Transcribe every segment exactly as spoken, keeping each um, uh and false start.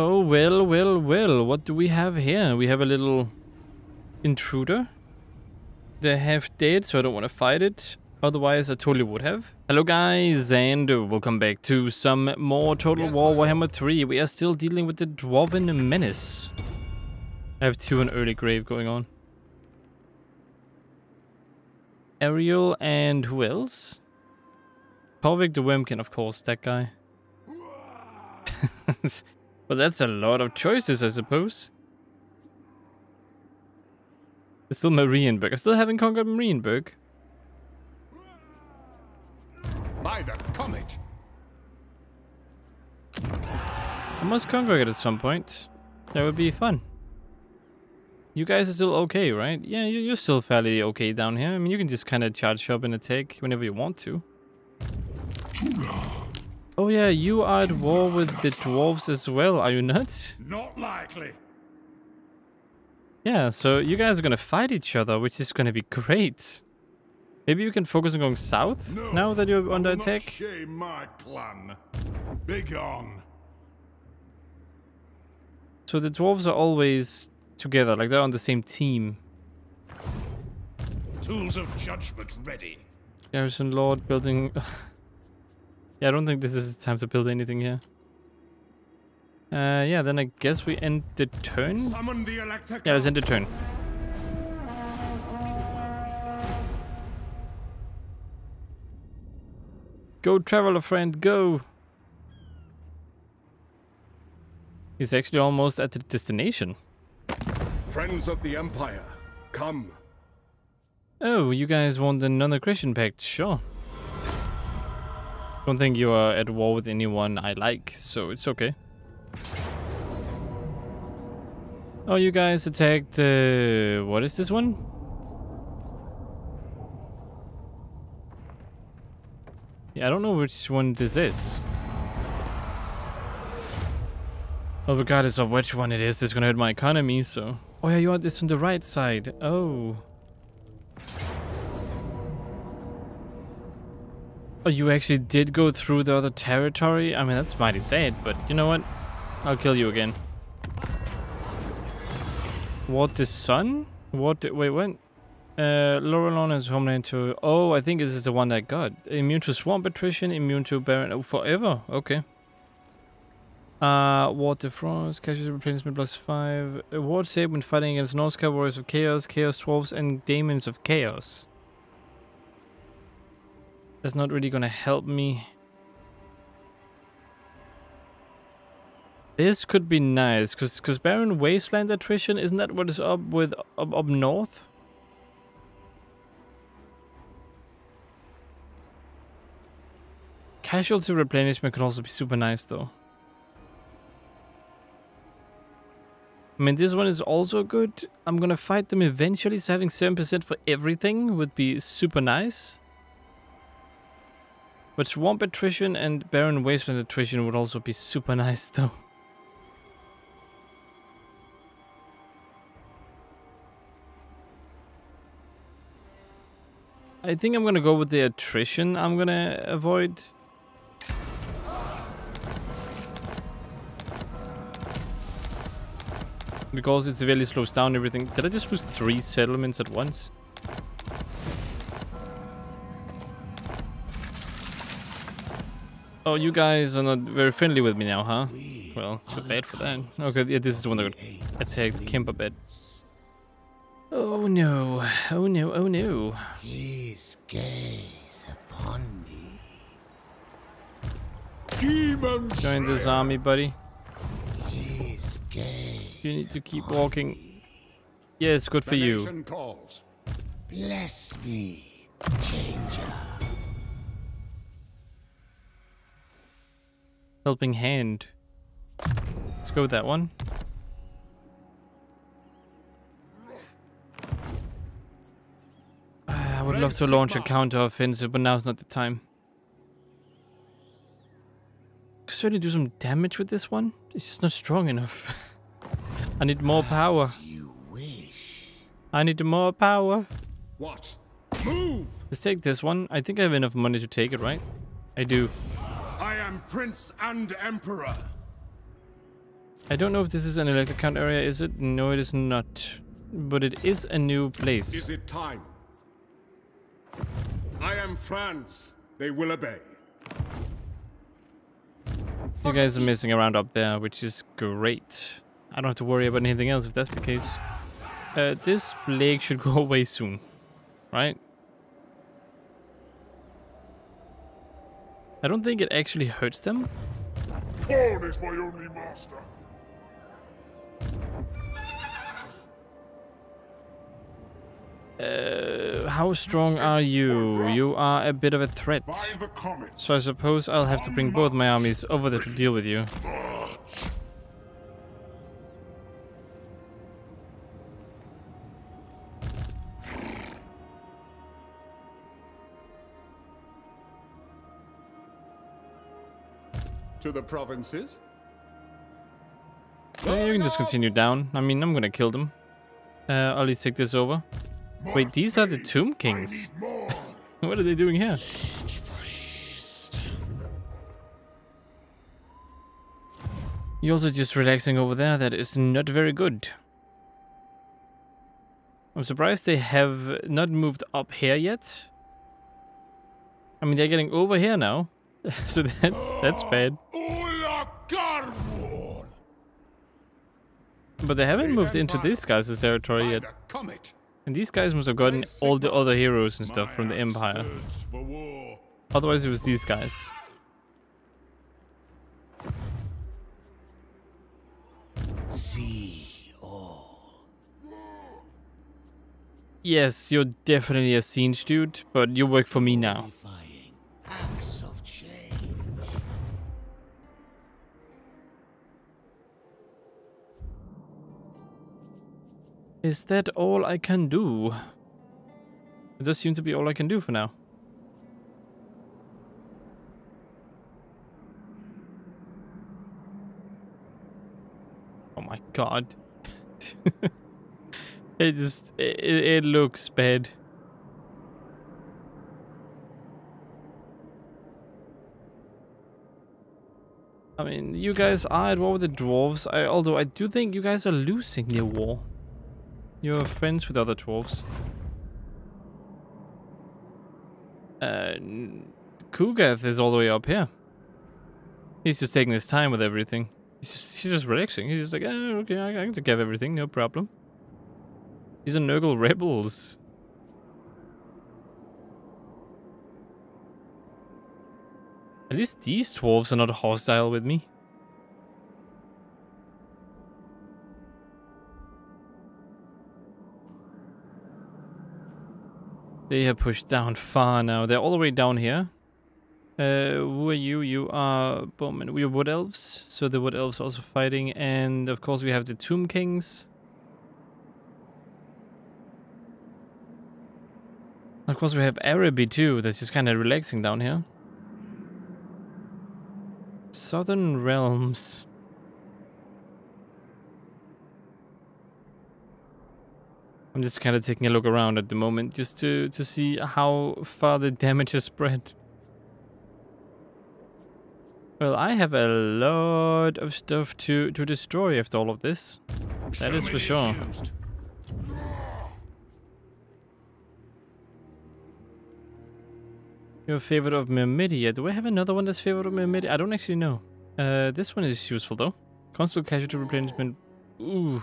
Oh, well, well, well. What do we have here? We have a little intruder. They're half dead, so I don't want to fight it. Otherwise, I totally would have. Hello, guys, and welcome back to some more Total War Warhammer three. We are still dealing with the Dwarven Menace. I have two in early grave going on. Ariel and who else? Pervic the Wimkin, of course, that guy. Well, that's a lot of choices, I suppose. It's still Marienburg. I still haven't conquered Marienburg. By the comet! I must conquer it at some point. That would be fun. You guys are still okay, right? Yeah, you're still fairly okay down here. I mean, you can just kind of charge up and attack whenever you want to. Oh yeah, you are at war with the dwarves as well, are you nuts? Not likely. Yeah, so you guys are gonna fight each other, which is gonna be great. Maybe you can focus on going south no, now that you're under attack. Not shame my clan. Begone. So the dwarves are always together, like they're on the same team. Tools of judgment ready. Garrison Lord building. Yeah, I don't think this is the time to build anything here. Uh, yeah, then I guess we end the turn. Summon the Elector. Yeah, let's end the turn. Go, traveler friend, go! He's actually almost at the destination. Friends of the Empire, come. Oh, you guys want another Christian pact? Sure. Don't think you are at war with anyone I like, so it's okay. Oh, you guys attacked, uh, what is this one? Yeah, I don't know which one this is. Well, regardless of which one it is, it's gonna hurt my economy, so... Oh yeah, you want this on the right side, oh. Oh, you actually did go through the other territory? I mean, that's mighty sad, but you know what? I'll kill you again. What, the sun? What, the, wait, when? Uh, Lorelon is homeland to... Oh, I think this is the one I got. Immune to swamp attrition, immune to barren... Oh, forever? Okay. Uh, water frost, casualty replacement plus five. Ward save when fighting against Norsca, warriors of chaos, chaos dwarves, and demons of chaos. That's not really gonna help me. This could be nice, cause cause barren wasteland attrition, isn't that what is up with up, up north? Casualty replenishment could also be super nice though. I mean, this one is also good. I'm gonna fight them eventually, so having seven percent for everything would be super nice. But swamp attrition and barren wasteland attrition would also be super nice though. I think I'm gonna go with the attrition I'm gonna avoid. Because it severely slows down everything. Did I just lose three settlements at once? Oh, you guys are not very friendly with me now, huh? Well, too bad for that. Okay, yeah, this is the one that got attacked, Kemperbad. Oh no, oh no, oh no. His gaze upon me. Demons. Join this army, buddy. His gaze. You need to keep walking. Yes, good for you. Bless me, changer. Helping hand. Let's go with that one. Uh, I would love to launch a counter-offensive, but now's not the time. Could certainly do some damage with this one. It's just not strong enough. I need more power. You wish. I need more power. What? Move! Let's take this one. I think I have enough money to take it, right? I do. I am Prince and Emperor. I don't know if this is an electric count area, is it? No, it is not. But it is a new place. Is it time? I am Franz. They will obey. You guys are messing around up there, which is great. I don't have to worry about anything else if that's the case. Uh, this plague should go away soon, right? I don't think it actually hurts them. God is my only master. Uh, how strong are you? You are a bit of a threat. So I suppose I'll have to bring both my armies over there to deal with you. To the provinces? Yeah, you can just continue down. I mean, I'm gonna kill them. Uh, I'll at least take this over. Wait, these are the Tomb Kings. What are they doing here? You're also just relaxing over there. That is not very good. I'm surprised they have not moved up here yet. I mean, they're getting over here now. So that's that's bad. But they haven't moved into these guys' territory yet. And these guys must have gotten all the other heroes and stuff from the Empire. Otherwise it was these guys. See all. Yes, you're definitely a siege dude, but you work for me now. Is that all I can do? It does seem to be all I can do for now. Oh my god. It just... It, it looks bad. I mean, you guys are at war with the dwarves. I, although I do think you guys are losing the war. You're friends with other dwarves. Uh, Kugath is all the way up here. He's just taking his time with everything. He's just, he's just relaxing. He's just like, oh, okay, I, I can take care of everything, no problem. These are Nurgle rebels. At least these dwarves are not hostile with me. They are pushed down far now. They're all the way down here. Uh, who are you? You are Bowman. We are Wood Elves. So the Wood Elves are also fighting. And of course we have the Tomb Kings. Of course we have Araby too. That's just kind of relaxing down here. Southern Realms. I'm just kind of taking a look around at the moment, just to, to see how far the damage has spread. Well, I have a lot of stuff to, to destroy after all of this. That is for sure. You're a favorite of Mermidia. Do we have another one that's favorite of Mermidia? I don't actually know. Uh, this one is useful though. Constant casualty replenishment. Ooh.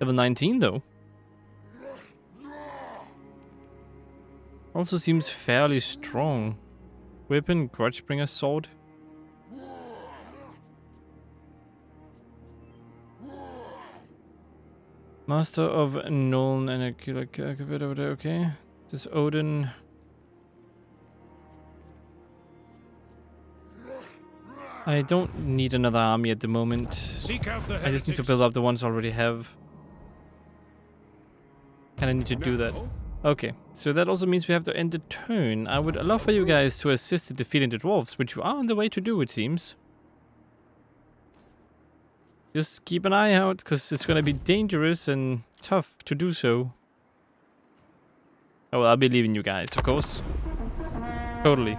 Level nineteen though. Also seems fairly strong. Weapon, Grudgebringer Sword. Master of Nuln and Akula. Okay. This Odin. I don't need another army at the moment. I just need to build up the ones I already have. And I need to do that. Okay, so that also means we have to end the turn. I would allow for you guys to assist in defeating the dwarves, which you are on the way to do, it seems. Just keep an eye out, because it's going to be dangerous and tough to do so. Oh, well, I'll be leaving you guys, of course. Totally.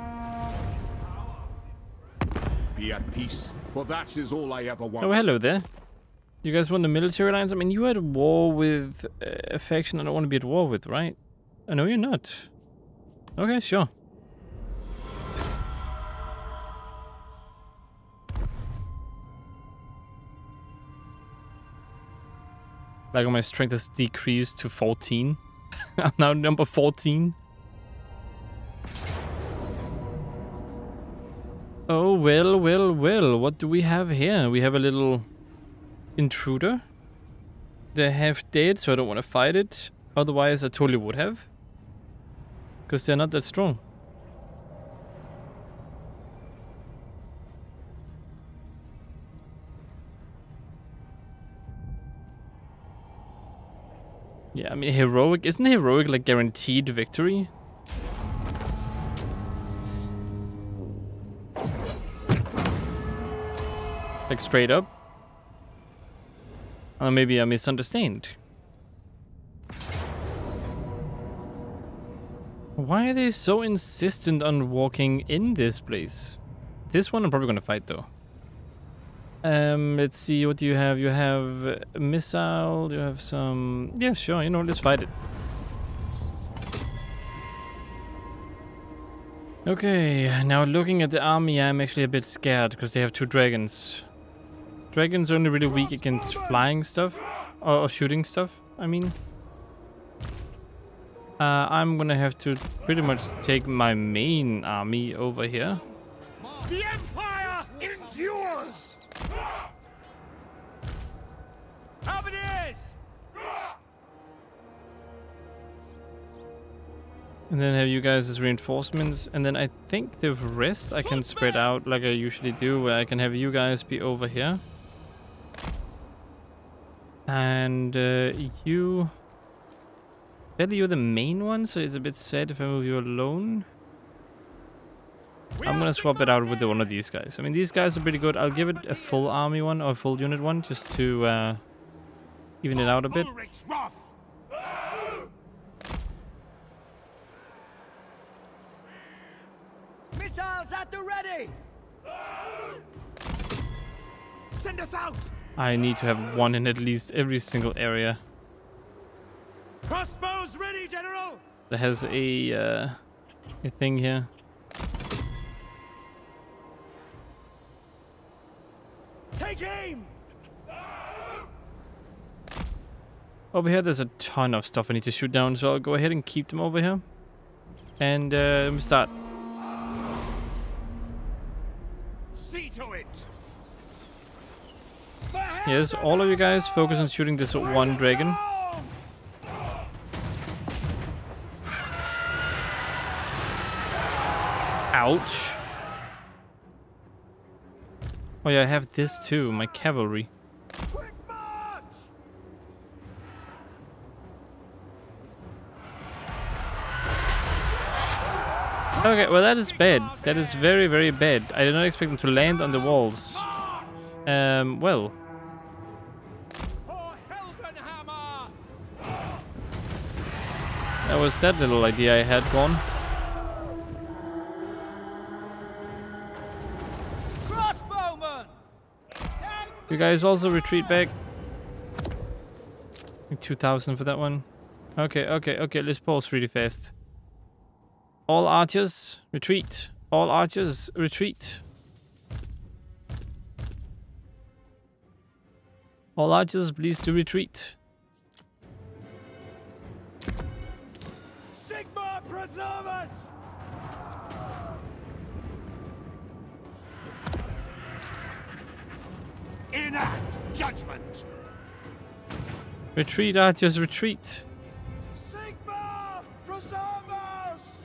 be at peace, for that is all I ever want. Oh, hello there. You guys want a military alliance? I mean, you had a war with uh, a faction I don't want to be at war with, right? I know you're not. Okay, sure. Like, my strength has decreased to fourteen. I'm now number fourteen. Oh, well, well, well. What do we have here? We have a little intruder. They're half dead, so I don't want to fight it. Otherwise, I totally would have. Because they're not that strong. Yeah, I mean, heroic, isn't heroic like guaranteed victory? Like straight up? Or maybe I misunderstand. Why are they so insistent on walking in this place? This one I'm probably gonna fight though. Um, let's see, what do you have? You have a missile, you have some... Yeah, sure, you know, let's fight it. Okay, now looking at the army, I'm actually a bit scared, because they have two dragons. Dragons are only really weak against flying stuff, or, or shooting stuff, I mean. Uh, I'm gonna have to pretty much take my main army over here. The Empire endures! And then have you guys as reinforcements, and then I think the rest I can spread out like I usually do, where I can have you guys be over here. And uh, you... Really, you're the main one, so it's a bit sad if I move you alone. I'm gonna swap it out with one of these guys. I mean, these guys are pretty good. I'll give it a full army one or a full unit one just to uh, even it out a bit. Missiles at the ready. Send us out. I need to have one in at least every single area. Crossbows ready, General. That has a uh, a thing here. Take aim! Over here there's a ton of stuff I need to shoot down, so I'll go ahead and keep them over here. And uh, let me start. See to it. Yes, all of you guys focus on shooting this one dragon. Ouch. Oh yeah, I have this too, my cavalry. Quick march! Okay, well that is bad. That is very, very bad. I did not expect them to land on the walls. Um, well. That was that little idea I had gone. You guys also retreat back. two thousand for that one. Okay, okay, okay. Let's pause really fast. All archers, retreat. All archers, retreat. All archers, please do retreat. Sigma, preserve us! Enact judgment. Retreat, archers, retreat. Sigma, preserve us.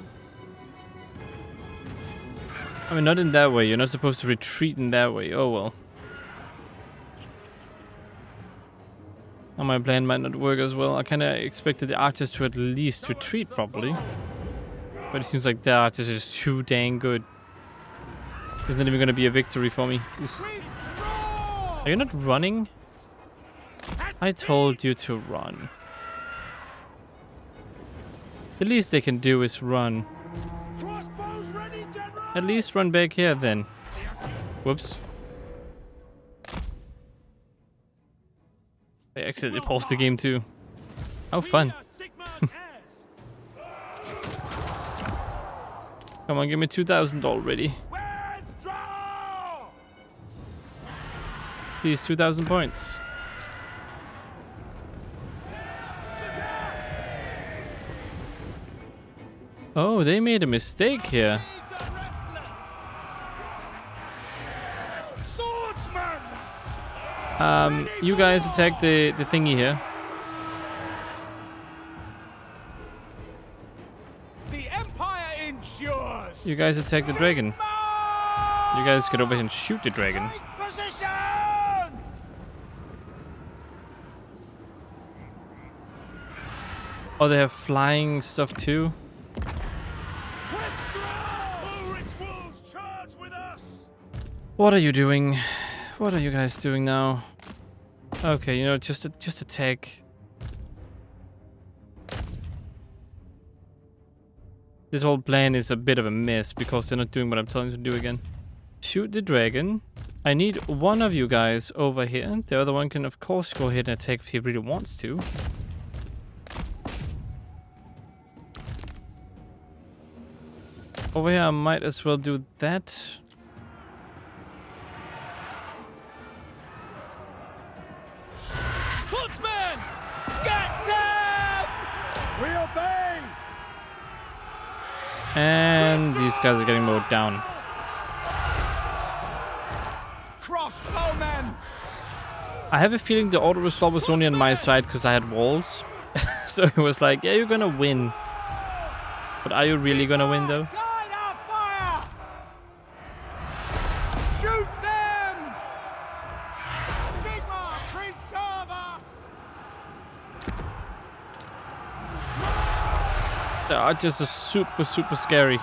I mean, not in that way. You're not supposed to retreat in that way. Oh well. Oh, my plan might not work as well. I kind of expected the archers to at least retreat properly, but it seems like the archers are just too dang good. It's not even going to be a victory for me. Oof. Are you not running? I told you to run. The least they can do is run. At least run back here then. Whoops. They accidentally paused the game too. Oh, fun. Come on, give me two thousand already. Please, two thousand points. Oh, they made a mistake here. Um, you guys attack the, the thingy here. The Empire endures. You guys attack the dragon. You guys get over here and shoot the dragon. Oh, they have flying stuff too. What are you doing? What are you guys doing now? Okay, you know, just just attack. This whole plan is a bit of a mess because they're not doing what I'm telling them to do again. Shoot the dragon. I need one of you guys over here. The other one can, of course, go ahead and attack if he really wants to. Over here, I might as well do that. And these guys are getting mowed down. Crossbowmen. I have a feeling the auto resolve was only on my side because I had walls. So it was like, yeah, you're gonna win. But are you really gonna win though? Shoot them! Sigma, preserve us! They are just a super, super scary.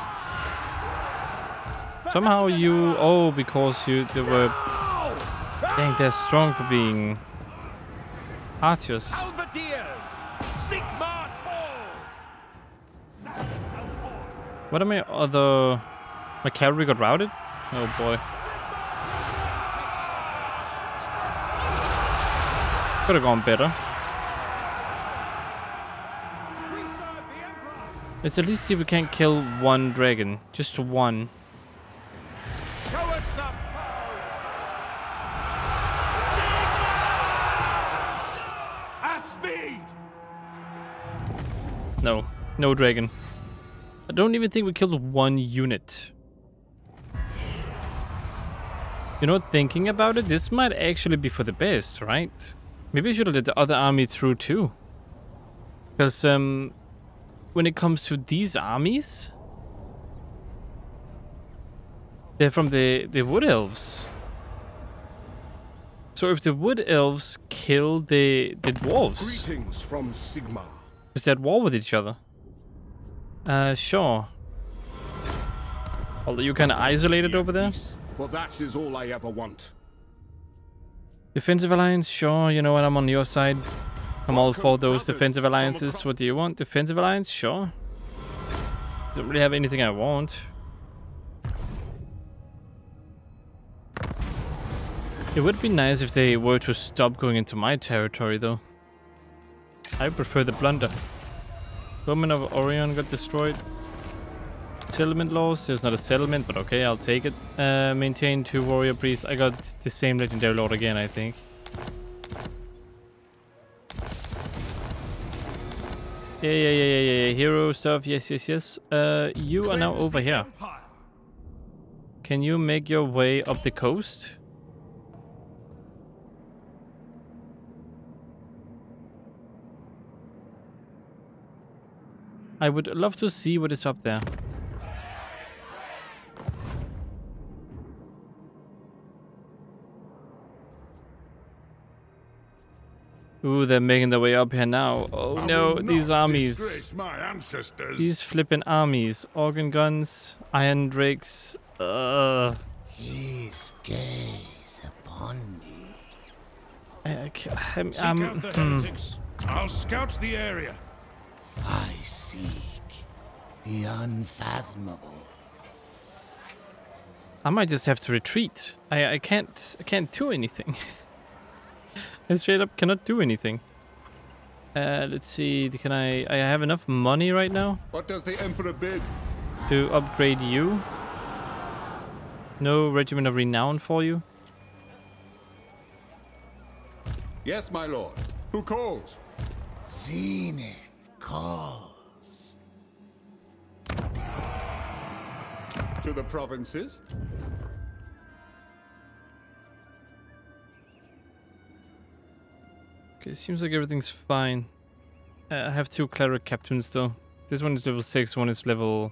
Somehow you... Oh, because you... They were... Dang, they're strong for being... Artios. What are my other... My cavalry got routed? Oh boy. Could have gone better. Let's at least see if we can't kill one dragon. Just one. Show us the foe. At speed. No, no dragon. I don't even think we killed one unit. You know, thinking about it, this might actually be for the best, right? Maybe I should have let the other army through too. Because um, when it comes to these armies, they're from the, the Wood Elves. So if the Wood Elves kill the, the Dwarves, greetings from Sigma. Because they're at war with each other. Uh, sure. Although you kind of isolated over there. Well, that is all I ever want. Defensive alliance, sure, you know what, I'm on your side. I'm all for those defensive alliances. What do you want? Defensive alliance, sure. Don't really have anything I want. It would be nice if they were to stop going into my territory, though. I prefer the plunder. Women of Orion got destroyed. Settlement laws, there's not a settlement, but okay, I'll take it. Uh, maintain two warrior priests. I got the same legendary lord again, I think. Yeah, yeah, yeah, yeah, yeah, hero stuff, yes, yes, yes. Uh, you are now over here. Can you make your way up the coast? I would love to see what is up there. Ooh, they're making their way up here now. Oh no, these armies. My ancestors. These flippin' armies. Organ guns, iron drakes. Ugh. His gaze upon me. I, I, I'm, I'm, hmm. I'll scout the area. I seek the unfathomable. I might just have to retreat. I I can't I can't do anything. I straight up cannot do anything. Uh, let's see. Can I? I have enough money right now. What does the Emperor bid? To upgrade you. No regiment of renown for you. Yes, my lord. Who calls? Zenith calls. To the provinces. Okay, seems like everything's fine. Uh, I have two cleric captains though. This one is level six. One is level.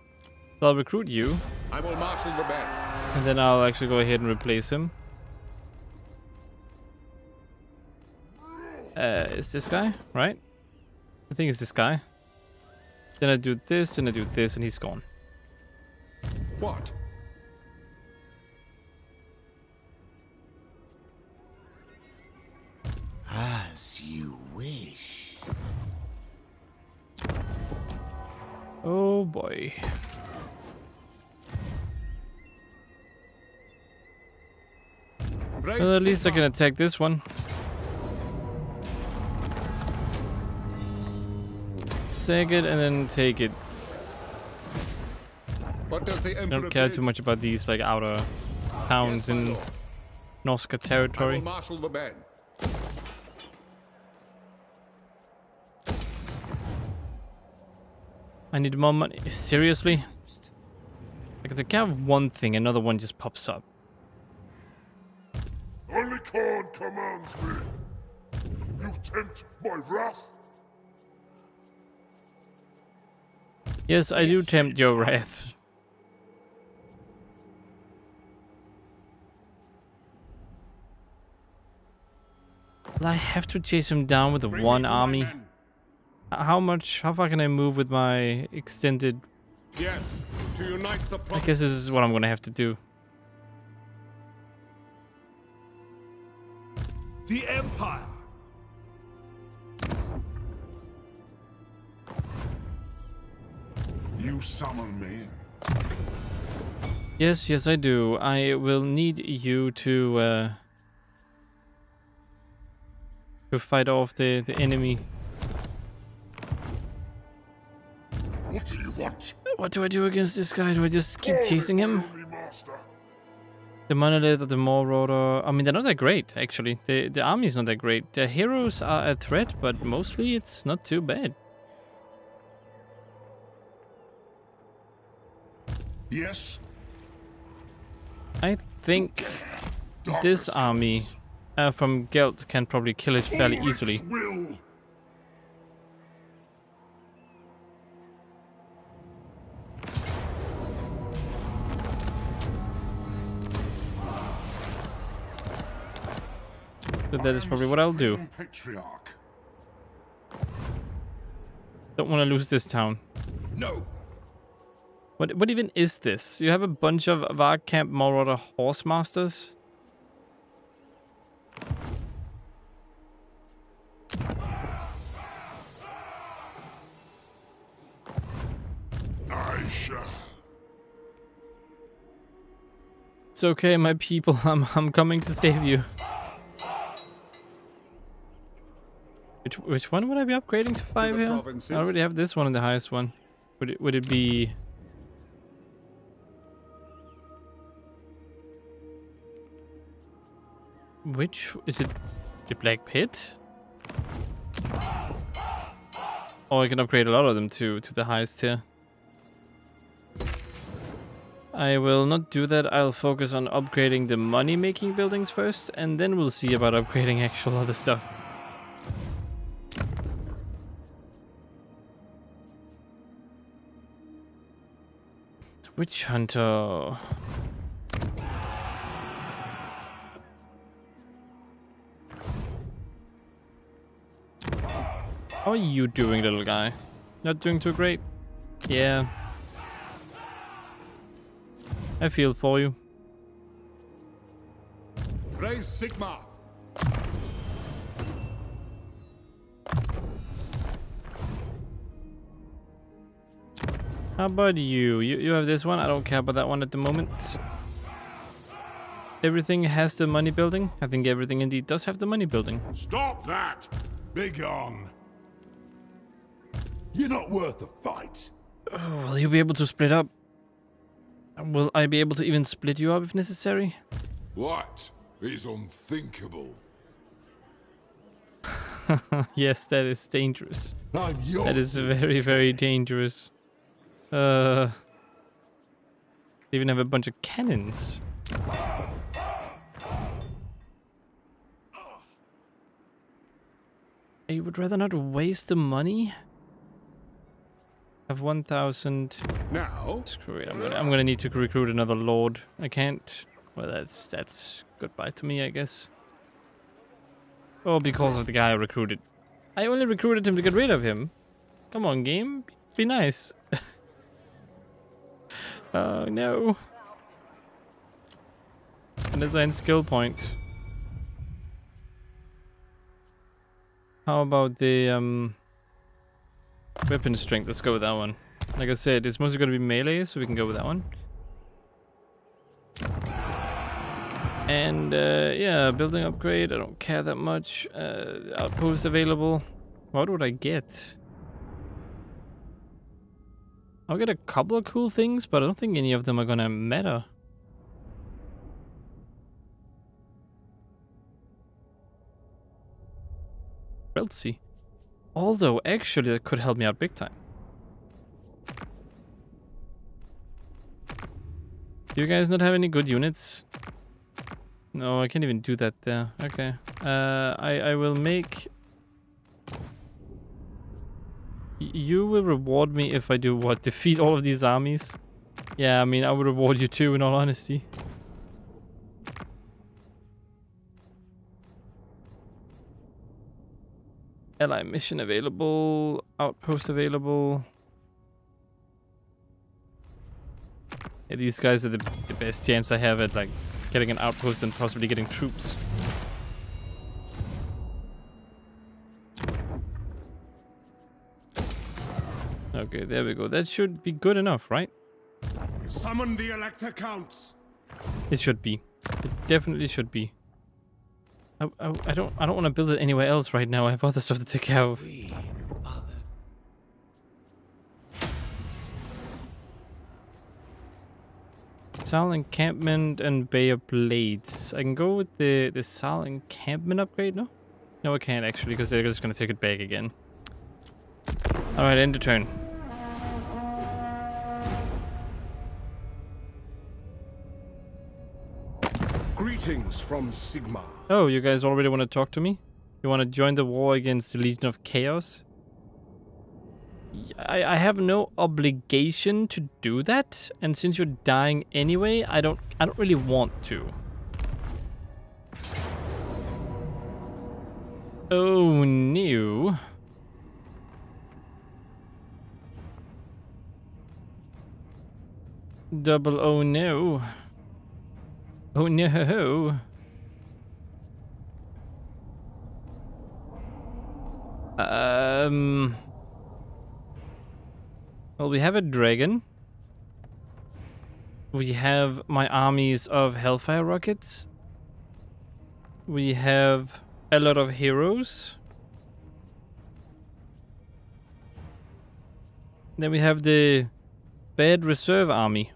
So I'll recruit you. I will marshal the band. And then I'll actually go ahead and replace him. Uh, it's this guy, right? I think it's this guy. Then I do this, then I do this, and he's gone. What? As you wish. Oh boy. Well, at least I can attack this one. Take it and then take it. What does the I don't care too much about these like outer towns yes, in Norsca territory. I will marshal the band. I need more money. Seriously? I can take care of one thing, another one just pops up. Only Khan commands me. You tempt my wrath. Yes, I do tempt your wrath. Will I have to chase him down with the one army? How much, how far can I move with my extended... Yes, to unite the I guess this is what I'm gonna have to do. The Empire! You summon me. Yes, yes, I do. I will need you to uh, to fight off the the enemy. What do you want? What do I do against this guy? Do I just keep chasing him? The monolith of the Moroder. I mean, they're not that great actually. The the army is not that great. The heroes are a threat, but mostly it's not too bad. Yes. I think this army uh, from Gelt can probably kill it fairly easily. So that is probably what I'll do. Don't want to lose this town. No. What, what even is this? You have a bunch of Varg Camp Marauder Horse Masters? I shall. It's okay, my people. I'm, I'm coming to save you. Which, which one would I be upgrading to five here? Provinces. I already have this one and the highest one. Would it, would it be... Which is it? The Black Pit? Oh, I can upgrade a lot of them to to the highest tier. I will not do that. I'll focus on upgrading the money-making buildings first, and then we'll see about upgrading actual other stuff. Witch Hunter. How are you doing, little guy? Not doing too great? Yeah. I feel for you. Raise Sigma. How about you? You you have this one? I don't care about that one at the moment. everything has the money building? I think everything indeed does have the money building. Stop that! Begone! You're not worth the fight. Oh, will you be able to split up? Will I be able to even split you up if necessary? What is unthinkable? Yes, that is dangerous. That is very, very dangerous. Uh, they even have a bunch of cannons. I would rather not waste the money. I have one thousand. Now, screw it. I'm gonna, I'm gonna need to recruit another lord. I can't. Well, that's that's goodbye to me, I guess. Oh, because of the guy I recruited. I only recruited him to get rid of him. Come on, game. Be nice. Oh, no. And design skill point. How about the um, weapon strength? Let's go with that one. Like I said, it's mostly going to be melee, so we can go with that one. And uh, yeah, building upgrade, I don't care that much. Uh, outpost available. What would I get? I'll get a couple of cool things, but I don't think any of them are gonna matter. Realty. Although, actually, that could help me out big time. Do you guys not have any good units? No, I can't even do that there. Okay. Uh, I, I will make... You will reward me if I do what? Defeat all of these armies? Yeah, I mean, I would reward you too, in all honesty. Ally mission available. Outpost available. Yeah, these guys are the, the best chance I have at, like... getting an outpost and possibly getting troops. Okay, there we go. That should be good enough, right? Summon the Elector Counts. It should be. It definitely should be. I, I, I don't. I don't want to build it anywhere else right now. I have other stuff to take care of. Sal encampment and Bay of Blades. I can go with the the Sal encampment upgrade. No, no, I can't actually because they're just gonna take it back again. All right, end of turn. Greetings from Sigma. Oh, you guys already want to talk to me? You want to join the war against the Legion of Chaos? I, I have no obligation to do that, and since you're dying anyway, I don't I don't really want to. Oh no. Double oh no. Oh no. Um Well, we have a dragon. We have my armies of Hellfire Rockets. We have a lot of heroes. Then we have the Bad Reserve Army.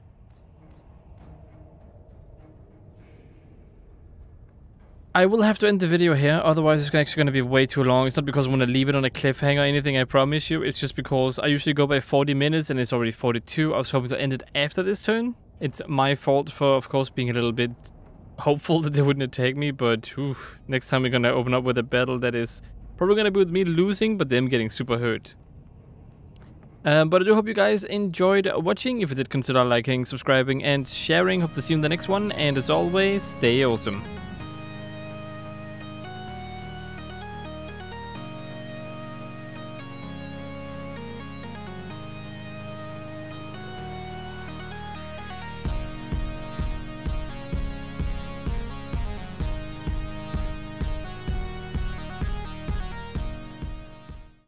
I will have to end the video here, otherwise it's actually going to be way too long. It's not because I want to leave it on a cliffhanger or anything, I promise you. It's just because I usually go by forty minutes and it's already forty-two. I was hoping to end it after this turn. It's my fault for, of course, being a little bit hopeful that they wouldn't attack me. But oof, next time we're going to open up with a battle that is probably going to be with me losing, but them getting super hurt. Um, but I do hope you guys enjoyed watching. If you did, consider liking, subscribing, and sharing. Hope to see you in the next one. And as always, stay awesome.